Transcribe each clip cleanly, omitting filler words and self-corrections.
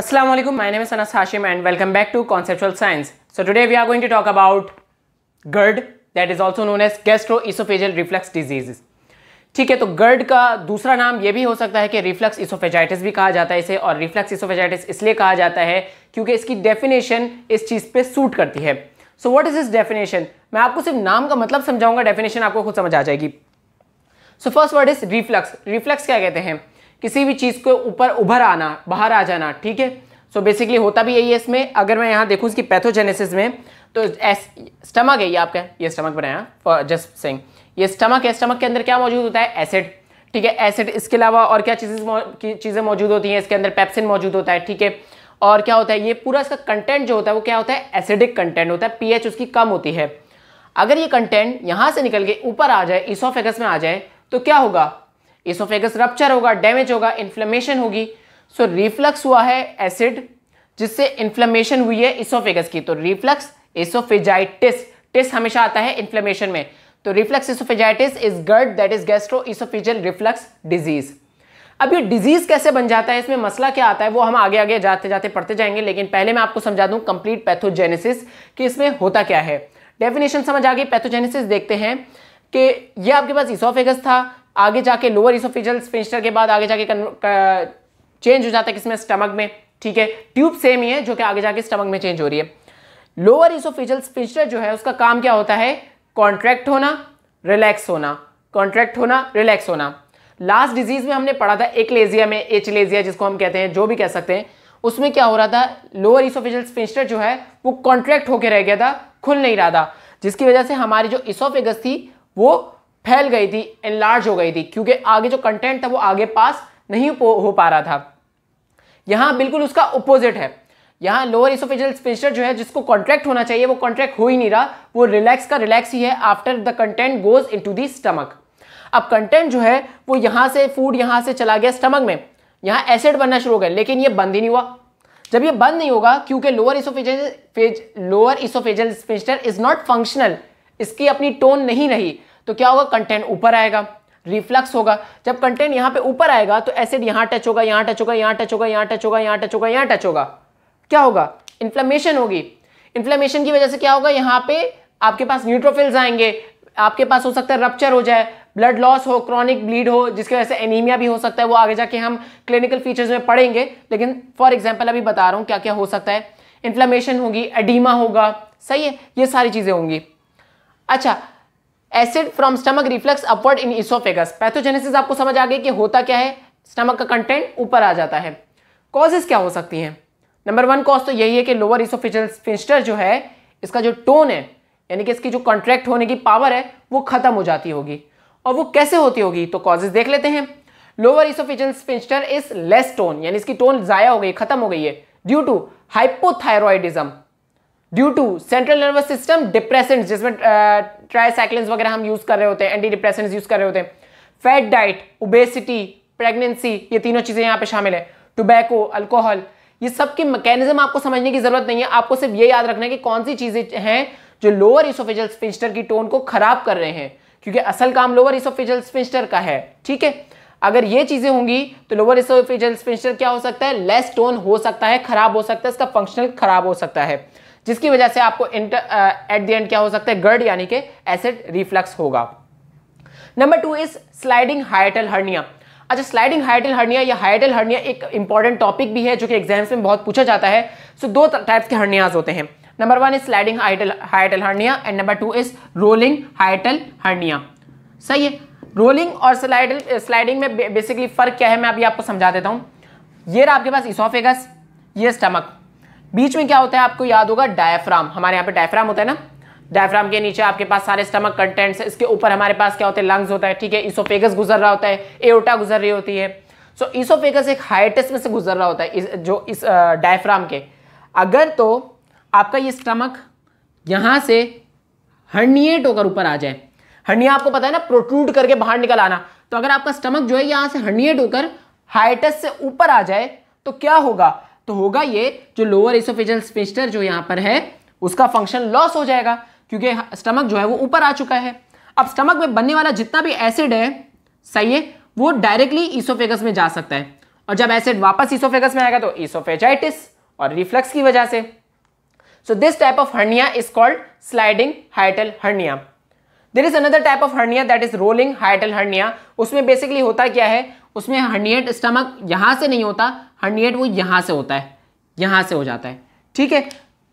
Assalamualaikum. My name is Anas Hashim and welcome back to Conceptual Science. So today we are going to talk about GERD, that is also known as gastroesophageal reflux diseases. ठीक है, तो GERD का दूसरा नाम ये भी हो सकता है कि reflux esophagitis भी कहा जाता है इसे, और reflux esophagitis इसलिए कहा जाता है क्योंकि इसकी definition इस चीज़ पे सूट करती है. So what is this definition? मैं आपको सिर्फ नाम का मतलब समझाऊंगा, definition आपको खुद समझ आ जाएगी. So first word is reflux. Reflux क्या कहते हैं? किसी भी चीज़ को ऊपर उभर आना, बाहर आ जाना. ठीक है, सो बेसिकली होता भी यही है इसमें. अगर मैं यहाँ देखूँ इसकी पैथोजेनेसिस में, तो स्टमक है ये आपका, ये स्टमक बनाया फॉर जस्ट सेइंग, ये स्टमक है. स्टमक के अंदर क्या मौजूद होता है? एसिड. ठीक है, एसिड. इसके अलावा और क्या चीज़ें मौजूद होती हैं? इसके अंदर पेप्सिन मौजूद होता है. ठीक है, और क्या होता है, ये पूरा इसका कंटेंट जो होता है वो क्या होता है? एसिडिक कंटेंट होता है. पीएच उसकी कम होती है. अगर ये कंटेंट यहाँ से निकल के ऊपर आ जाए, इसोफेगस में आ जाए, तो क्या होगा? इसोफेगस रप्चर होगा, डैमेज होगा, इन्फ्लेमेशन होगी. सो रिफ्लक्स हुआ है एसिड, जिससे इन्फ्लेमेशन हुई है इसोफेगस की. तो रिफ्लक्स इसोफेजाइटिस, टिस हमेशा आता है इन्फ्लेमेशन में. तो reflux oesophagitis is GERD, that is gastro-oesophageal reflux disease. अब ये डिजीज कैसे बन जाता है, इसमें मसला क्या आता है, वो हम आगे आगे जाते जाते पढ़ते जाएंगे. लेकिन पहले मैं आपको समझा दूं कंप्लीट पैथोजेनेसिस कि इसमें होता क्या है. डेफिनेशन समझ आ गई. पैथोजेनेसिस देखते हैं कि ये आपके पास इसोफेगस था, आगे जाके लोअर इसोफेजियल स्फिंक्टर के बाद आगे जाके चेंज हो जाता है किसमें? स्टमक में. ठीक है, ट्यूब सेम ही है जो कि आगे जाके स्टमक में चेंज हो रही है. लोअर इसोफेजियल स्फिंक्टर जो है उसका काम क्या होता है? कॉन्ट्रैक्ट होना, रिलैक्स होना, कॉन्ट्रैक्ट होना, रिलैक्स होना. लास्ट डिजीज में हमने पढ़ा था एक्लेजिया में, एचलेजिया जिसको हम कहते हैं, जो भी कह सकते हैं, उसमें क्या हो रहा था? लोअर इसोफेजियल स्फिंक्टर जो है वो कॉन्ट्रैक्ट होकर रह गया था, खुल नहीं रहा था, जिसकी वजह से हमारी जो इसोफेगस थी वो फैल गई थी, एनलार्ज हो गई थी, क्योंकि आगे जो कंटेंट था वो आगे पास नहीं हो पा रहा था. यहाँ बिल्कुल उसका अपोजिट है. यहाँ लोअर इसोफेजियल स्फिंक्टर जो है जिसको कॉन्ट्रैक्ट होना चाहिए वो कॉन्ट्रैक्ट हो ही नहीं रहा, वो रिलैक्स का रिलैक्स ही है after the content goes into the stomach. अब कंटेंट जो है वो यहाँ से, फूड यहाँ से चला गया स्टमक में, यहाँ एसिड बनना शुरू हो गया, लेकिन ये बंद ही नहीं हुआ. जब ये बंद नहीं होगा, क्योंकि lower oesophageal sphincter is not functional, इसकी अपनी टोन नहीं रही, तो क्या होगा? कंटेंट ऊपर आएगा, रिफ्लक्स होगा. जब कंटेंट यहाँ पे ऊपर आएगा तो एसिड यहाँ टच होगा, यहाँ टच होगा, यहाँ टच होगा, यहाँ टच होगा, यहाँ टच होगा, यहाँ टच होगा. क्या होगा? इन्फ्लेमेशन होगी. इन्फ्लेमेशन की वजह से क्या होगा? यहाँ पे आपके पास न्यूट्रोफिल्स आएंगे, आपके पास हो सकता है रप्चर हो जाए, ब्लड लॉस हो, क्रॉनिक ब्लीड हो, जिसकी वजह से एनीमिया भी हो सकता है. वो आगे जाके हम क्लिनिकल फीचर्स में पढ़ेंगे, लेकिन फॉर एग्जाम्पल अभी बता रहा हूँ क्या क्या हो सकता है. इन्फ्लेमेशन होगी, एडीमा होगा, सही है, ये सारी चीज़ें होंगी. अच्छा, acid from stomach reflux upward in oesophagus. Pathogenesis आपको समझ आ गई कि होता क्या है. स्टमक का कंटेंट ऊपर आ जाता है. कॉजेस क्या हो सकती हैं? नंबर वन कॉज तो यही है कि लोअर इसोफेजियल स्फिंक्टर जो है इसका जो टोन है, यानी कि इसकी जो कॉन्ट्रैक्ट होने की पावर है, वो खत्म हो जाती होगी. और वो कैसे होती होगी, तो कॉजेस देख लेते हैं. Lower oesophageal sphincter is less tone, यानी इसकी टोन ज़ाया हो गई, खत्म हो गई है, due to hypothyroidism, due to central nervous system depressants, जिसमें ट्राइसाइक्लिन्स वगैरह हम यूज कर रहे होते हैं, एंटी डिप्रेसेंट्स यूज कर रहे होते हैं, फैट डाइट, ओबेसिटी, प्रेगनेंसी, ये तीनों चीजें यहाँ पे शामिल है, टोबैको, अल्कोहल. ये सब के मैकेनिज्म आपको समझने की जरूरत नहीं है. आपको सिर्फ ये याद रखना है कि कौन सी चीजें हैं जो लोअर इसोफेजियल स्फिंक्टर की टोन को खराब कर रहे हैं, क्योंकि असल काम लोअर इसोफेजियल स्फिंक्टर का है. ठीक है, अगर ये चीजें होंगी तो लोअर इसोफेजियल स्फिंक्टर क्या हो सकता है? लेस टोन हो सकता है, खराब हो सकता है, इसका फंक्शनल खराब हो सकता है, जिसकी वजह से आपको एट द एंड क्या हो सकता है? गर्ड, यानी कि एसिड रिफ्लक्स होगा. Number two is sliding hiatal hernia. अच्छा, स्लाइडिंग हाइटल हर्निया या हाइटल हर्निया एक इंपॉर्टेंट टॉपिक भी है जो कि एग्जाम्स में बहुत पूछा जाता है. सो दो टाइप्स के हर्नियाज होते हैं. Number one is sliding hiatal hernia and number two is rolling hiatal hernia. सही है, रोलिंग और स्लाइडिंग में बेसिकली फर्क क्या है, मैं अभी आपको समझा देता हूँ. ये आपके पास इसोफेगस, ये स्टमक, बीच में क्या होता है आपको याद होगा डायफ्राम. हमारे यहाँ पे डायफ्राम होता है ना, डायफ्राम के नीचे आपके पास सारे स्टमक कंटेंट्स, इसके ऊपर हमारे पास क्या होता है? लंग्स होता है. ठीक है, इसोफेगस गुजर रहा होता है, एओर्टा गुजर रही होती है. सो इसोफेगस एक हाइटस में से गुजर रहा होता है जो इस डायफ्राम के. अगर तो आपका ये स्टमक यहाँ से हर्निएट होकर ऊपर आ जाए, हर्निया आपको पता है ना, प्रोट्रूड करके बाहर निकल आना, तो अगर आपका स्टमक जो है यहाँ से हर्निएट होकर हाइटस से ऊपर आ जाए तो क्या होगा? तो होगा ये जो लोअर इसोफेजियल स्फिंक्टर जो यहाँ पर है उसका फंक्शन लॉस हो जाएगा, क्योंकि स्टमक जो है वो ऊपर आ चुका है. अब स्टमक में बनने वाला जितना भी एसिड है, सही है, वो डायरेक्टली इसोफेगस में जा सकता है, और जब एसिड वापस इसोफेगस में आएगा तो इसोफेजाइटिस और रिफ्लक्स की वजह से. So this type of hernia is called sliding hiatal hernia. There is another type of hernia that is rolling hiatal hernia. उसमें basically होता क्या है, उसमें herniate stomach यहाँ से नहीं होता, herniate वो यहाँ से होता है, यहाँ से हो जाता है, ठीक है,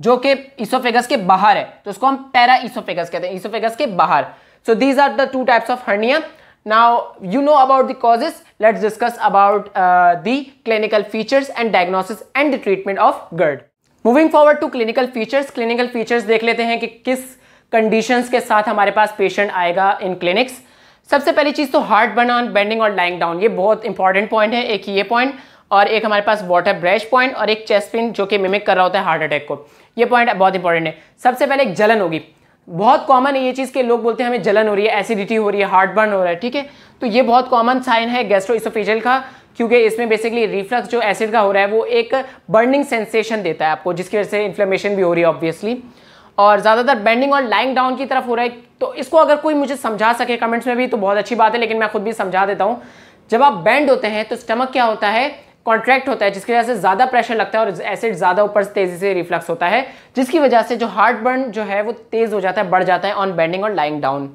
जो कि esophagus के बाहर है, तो उसको हम para esophagus कहते हैं, esophagus के बाहर. So these are the two types of hernia. Now you know about the causes. Let's discuss about the clinical features and diagnosis and the treatment of GERD. Moving forward to clinical features. Clinical features देख लेते हैं कि किस conditions के साथ हमारे पास patient आएगा इन clinics. सबसे पहली चीज़ तो हार्ट बर्न, बेंडिंग और लाइंग डाउन, ये बहुत इंपॉर्टेंट पॉइंट है. एक ये पॉइंट और एक हमारे पास वाटर ब्रेश पॉइंट और एक चेस्ट पेन जो कि मिमिक कर रहा होता है हार्ट अटैक को. ये पॉइंट बहुत इंपॉर्टेंट है. सबसे पहले एक जलन होगी, बहुत कॉमन है ये चीज़ कि लोग बोलते हैं हमें जलन हो रही है, एसिडिटी हो रही है, हार्ट बर्न हो रहा है, ठीक है. तो ये बहुत कॉमन साइन है गैस्ट्रोइसोफेजियल का, क्योंकि इसमें बेसिकली रिफ्लक्स जो एसिड का हो रहा है वो एक बर्निंग सेंसेशन देता है आपको, जिसकी वजह से इन्फ्लेमेशन भी हो रही है ऑब्वियसली. और ज़्यादातर बेंडिंग और लाइंग डाउन की तरफ हो रहा है. तो इसको अगर कोई मुझे समझा सके कमेंट्स में भी तो बहुत अच्छी बात है, लेकिन मैं खुद भी समझा देता हूँ. जब आप बेंड होते हैं तो स्टमक क्या होता है, कॉन्ट्रैक्ट होता है, जिसकी वजह से ज़्यादा प्रेशर लगता है और एसिड ज़्यादा ऊपर से तेज़ी से रिफ्लक्स होता है, जिसकी वजह से जो हार्ट बर्न जो है वो तेज़ हो जाता है, बढ़ जाता है ऑन बेंडिंग और lying down.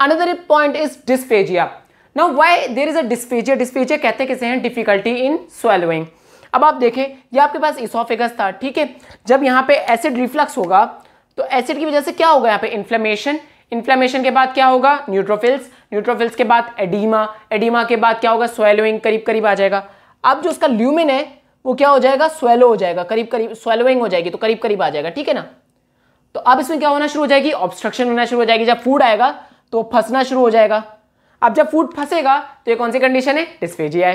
Another point is dysphagia. Now why there is a dysphagia? Dysphagia कहते किसे हैं, difficulty in swallowing. अब आप देखें ये आपके पास esophagus था, ठीक है. जब यहाँ पे acid reflux होगा तो acid की वजह से क्या होगा, यहाँ पे inflammation, inflammation के बाद क्या होगा, neutrophils, neutrophils के बाद edema, edema के बाद क्या होगा, swallowing करीब करीब आ जाएगा. अब जो उसका lumen है वो क्या हो जाएगा, swallow हो जाएगा, करीब करीब swallowing हो जाएगी, तो करीब करीब आ जाएगा, ठीक है ना. तो अब इसमें क्या होना शुरू हो जाएगी, ऑब्स्ट्रक्शन होना शुरू हो जाएगी. जब फूड आएगा तो फंसना शुरू हो जाएगा. अब जब फूड फंसेगा तो ये कौन सी कंडीशन है, डिस्फेजिया है.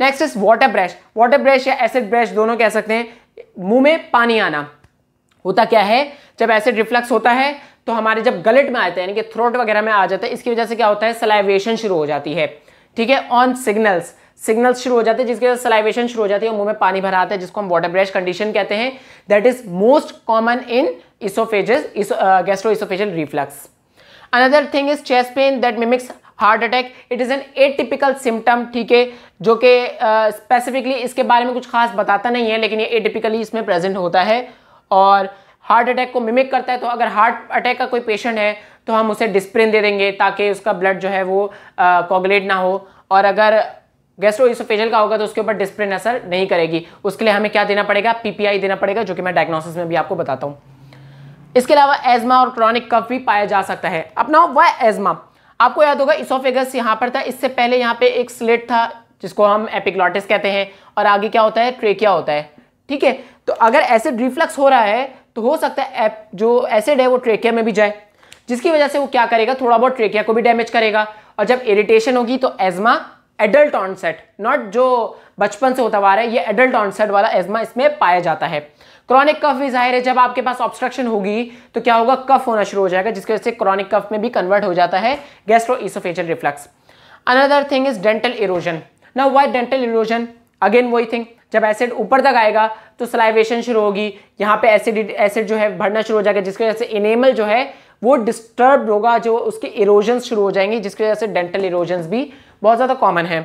Next is water brash. Water brash या एसिड ब्रश दोनों कह सकते हैं. मुंह में पानी आना होता क्या है, जब एसिड रिफ्लक्स होता है तो हमारे जब गलेट में आता है यानी कि थ्रोट वगैरह में आ जाता है, इसकी वजह से क्या होता है, सलाइवेशन शुरू हो जाती है, ठीक है, ऑन सिग्नल्स, सिग्नल्स शुरू हो जाते हैं, जिसकी वजह से सलाइवेशन शुरू हो जाती है और मुंह में पानी भरा आता है, जिसको हम वाटर ब्रश कंडीशन कहते हैं. That is most common in oesophagus gastrooesophageal reflux. Another thing is chest pain that mimics heart attack. It is an atypical symptom, ठीक है, जो कि स्पेसिफिकली इसके बारे में कुछ खास बताता नहीं है, लेकिन ये एटिपिकली इसमें प्रेजेंट होता है और हार्ट अटैक को मिमिक करता है. तो अगर हार्ट अटैक का कोई पेशेंट है तो हम उसे डिस्प्रिन दे देंगे ताकि उसका ब्लड जो है वो कोगुलेट ना हो, और अगर गैस्ट्रोइसोफेजियल का होगा तो उसके ऊपर डिस्प्रिन असर नहीं करेगी. उसके लिए हमें क्या देना पड़ेगा, पीपीआई देना पड़ेगा, जो कि मैं डायग्नोसिस में भी आपको बताता हूँ. इसके अलावा एजमा और क्रॉनिक कफ भी पाया जा सकता है. अपना वाई एजमा, आपको याद होगा इसोफेगस यहाँ पर था, इससे पहले यहाँ पे एक स्लिट था जिसको हम एपिग्लॉटिस कहते हैं, और आगे क्या होता है, ट्रेकिया होता है, ठीक है. तो अगर एसिड रिफ्लक्स हो रहा है तो हो सकता है जो एसिड है वो ट्रेकिया में भी जाए, जिसकी वजह से वो क्या करेगा, थोड़ा बहुत ट्रेकिया को भी डैमेज करेगा. और जब इरिटेशन होगी तो एजमा एडल्ट ऑनसेट, नॉट जो बचपन से होता हुआ रहा है, ये एडल्ट ऑनसेट वाला एजमा इसमें पाया जाता है. क्रॉनिक कफ भी जाहिर है, जब आपके पास ऑब्स्ट्रक्शन होगी तो क्या होगा, कफ होना शुरू हो जाएगा, जिसकी वजह से क्रॉनिक कफ में भी कन्वर्ट हो जाता है gastro-oesophageal reflux. Another thing is dental erosion. Now why dental erosion, again वही थिंग, जब एसिड ऊपर तक आएगा तो सलाइवेशन शुरू होगी, यहाँ पे एसिड जो है भरना शुरू हो जाएगा, जिसकी वजह से इनेमल जो है वो डिस्टर्ब होगा, जो उसके इरोजन्स शुरू हो जाएंगे, जिसकी वजह से डेंटल इरोजन्स भी बहुत ज़्यादा कॉमन है.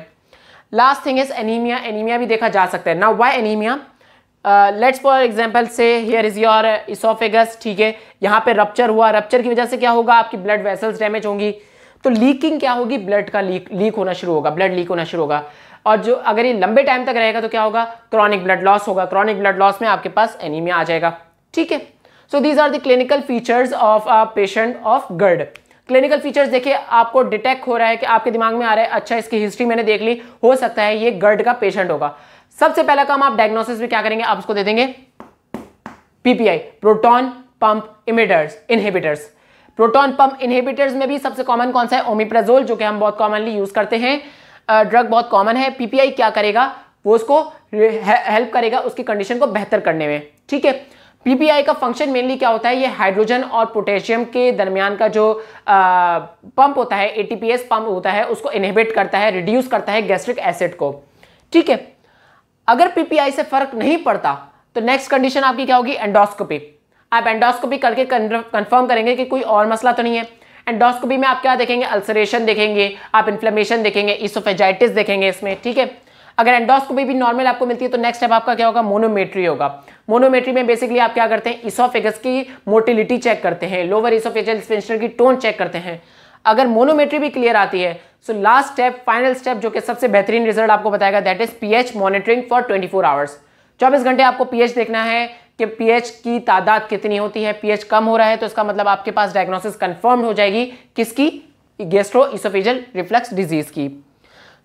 Last thing is anaemia. Anaemia भी देखा जा सकता है. Now why anaemia, let's for example say here is your oesophagus, ठीक है, यहाँ पे रप्चर हुआ, रप्चर की वजह से क्या होगा, आपकी ब्लड वेसल्स डैमेज होंगी, तो लीकिंग क्या होगी, ब्लड का लीक होना शुरू होगा, ब्लड लीक होना शुरू होगा. और जो अगर ये लंबे टाइम तक रहेगा तो क्या होगा, क्रॉनिक ब्लड लॉस होगा, क्रॉनिक ब्लड लॉस में आपके पास एनीमिया आ जाएगा, ठीक है. So these are the clinical features of a patient of GERD. Clinical features देखिए, आपको डिटेक्ट हो रहा है कि आपके दिमाग में आ रहा है, अच्छा इसकी हिस्ट्री मैंने देख ली, हो सकता है ये गर्ड का पेशेंट होगा. सबसे पहला काम आप डायग्नोसिस में क्या करेंगे, आप उसको दे देंगे PPI, proton pump inhibitors. Proton pump inhibitors में भी सबसे कॉमन कौन सा है, ओमिप्राजोल, जो कि हम बहुत कॉमनली यूज करते हैं, ड्रग बहुत कॉमन है. पीपीआई क्या करेगा, वो उसको हेल्प करेगा उसकी कंडीशन को बेहतर करने में, ठीक है. पीपीआई का फंक्शन मेनली क्या होता है, ये हाइड्रोजन और पोटेशियम के दरमियान का जो पंप होता है, एटीपीएस पंप होता है, उसको इनहिबिट करता है, रिड्यूस करता है गैस्ट्रिक एसिड को, ठीक है. अगर पीपीआई से फर्क नहीं पड़ता तो नेक्स्ट कंडीशन आपकी क्या होगी, एंडोस्कोपी. आप एंडोस्कोपी करके कंफर्म करेंगे कि कोई और मसला तो नहीं है. एंडोस्कोपी में आप क्या देखेंगे, अल्सरेशन देखेंगे, आप इन्फ्लेमेशन देखेंगे, इसोफेजाइटिस देखेंगे इसमें, ठीक है. अगर एंडोस्कोपी भी नॉर्मल आपको मिलती है तो नेक्स्ट स्टेप आपका क्या होगा, मोनोमेट्री होगा। मोनोमेट्री में बेसिकली आप क्या करते हैं, इसोफेगस की मोटिलिटी चेक करते हैं, लोअर इसोफेजियल स्फिंक्टर की टोन चेक करते हैं। अगर मोनोमेट्री भी क्लियर आती है so last step, final step जो कि सबसे बेहतरीन रिजल्ट आपको बताएगा, that is pH monitoring for 24 hours. 24 घंटे आपको पीएच देखना है कि पीएच की तादाद कितनी होती है, पीएच कम हो रहा है तो इसका मतलब आपके पास डायग्नोसिस कंफर्म हो जाएगी, किसकी, गैस्ट्रोइसोफेजियल रिफ्लक्स डिजीज की।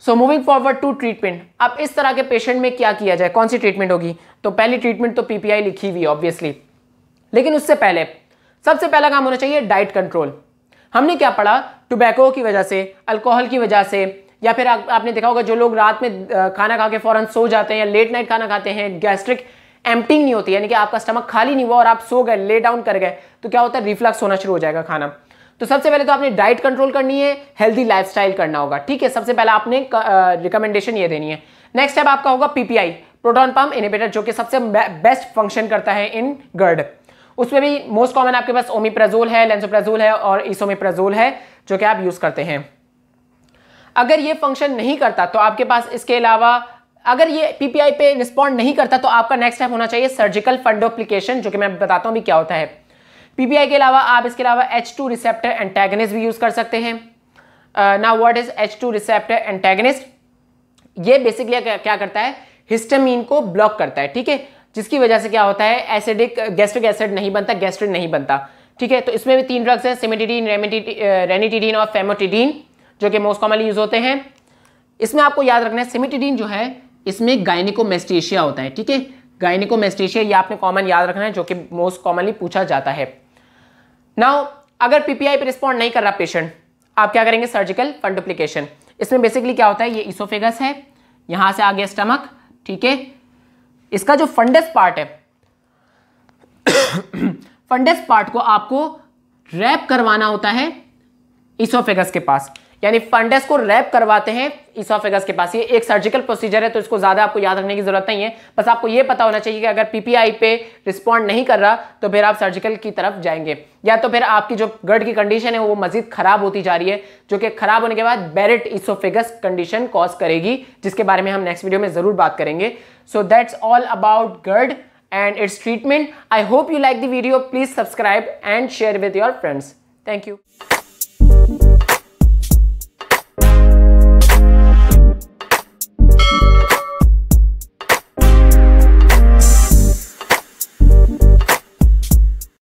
So moving forward to treatment. अब इस तरह के पेशेंट में क्या किया जाए, कौन सी ट्रीटमेंट होगी, तो पहली ट्रीटमेंट तो पीपीआई लिखी हुई ऑब्वियसली, लेकिन उससे पहले सबसे पहला काम होना चाहिए डाइट कंट्रोल। हमने क्या पढ़ा, टोबैको की वजह से, अल्कोहल की वजह से, या फिर आपने देखा होगा जो लोग रात में खाना खा के फौरन सो जाते हैं या लेट नाइट खाना खाते हैं, गैस्ट्रिक एम्प्टिंग नहीं होती, यानी कि आपका स्टमक खाली नहीं हुआ और आप सो गए, ले डाउन कर गए, तो क्या होता है, रिफ्लक्स होना शुरू हो जाएगा खाना। तो सबसे पहले तो आपने डाइट कंट्रोल करनी है, हेल्दी लाइफस्टाइल करना होगा, ठीक है, सबसे पहले आपने रिकमेंडेशन ये देनी है। नेक्स्ट स्टेप आपका होगा पीपीआई, प्रोटॉन पंप इनहिबिटर, जो कि सबसे बेस्ट फंक्शन करता है इन गर्ड। उसमें भी मोस्ट कॉमन आपके पास ओमीप्राजोल है, लेंसोप्राजोल है और इसोमीप्राजोल है, जो कि आप यूज करते हैं। अगर ये फंक्शन नहीं करता तो आपके पास इसके अलावा, अगर ये पीपीआई पे रिस्पॉन्ड नहीं करता तो आपका नेक्स्ट स्टेप होना चाहिए सर्जिकल फंडोप्लिकेशन, जो कि मैं बताता हूँ भी क्या होता है। पीपीआई के अलावा आप इसके अलावा H2 रिसेप्टर एंटेगनिस्ट भी यूज कर सकते हैं। Now what is H2 receptor antagonist? ये बेसिकली क्या करता है, हिस्टामिन को ब्लॉक करता है, ठीक है, जिसकी वजह से क्या होता है, एसिडिक गैस्ट्रिक एसिड नहीं बनता, गैस्ट्रिन नहीं बनता, ठीक है। तो इसमें भी तीन ड्रग्स हैं, सिमेटिडीन, रेनिटिडीन और फेमोटिडीन, जो कि मोस्ट कॉमनली यूज होते हैं। इसमें आपको याद रखना है, सिमेटिडीन जो है इसमें गायनिकोमेस्टेशिया होता है, ठीक है, गायनिकोमेस्टेशिया, ये आपने कॉमन याद रखना है, जो कि मोस्ट कॉमनली पूछा जाता है। नाउ अगर पीपीआई पे रिस्पॉन्ड नहीं कर रहा पेशेंट, आप क्या करेंगे, सर्जिकल फंडोप्लिकेशन। इसमें बेसिकली क्या होता है, ये इसोफेगस है, यहाँ से आ गया स्टमक, ठीक है, इसका जो फंडस पार्ट है फंडस पार्ट को आपको रैप करवाना होता है इसोफेगस के पास, यानी फंडस को रैप करवाते हैं इसोफेगस के पास। ये एक सर्जिकल प्रोसीजर है तो इसको ज्यादा आपको याद रखने की जरूरत नहीं है, बस आपको ये पता होना चाहिए कि अगर पीपीआई पे रिस्पॉन्ड नहीं कर रहा तो फिर आप सर्जिकल की तरफ जाएंगे, या तो फिर आपकी जो गर्ड की कंडीशन है वो मजीद खराब होती जा रही है, जो कि खराब होने के बाद बैरेट इसोफेगस कंडीशन कॉज करेगी, जिसके बारे में हम नेक्स्ट वीडियो में जरूर बात करेंगे। So that's all about GERD and its treatment. I hope you like the video, please subscribe and share with your friends. Thank you.